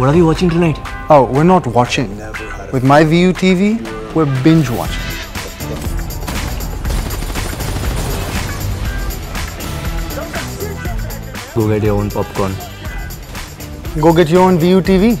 What are we watching tonight? Oh, we're not watching. With my Vu TV, we're binge watching. Go get your own popcorn. Go get your own Vu TV.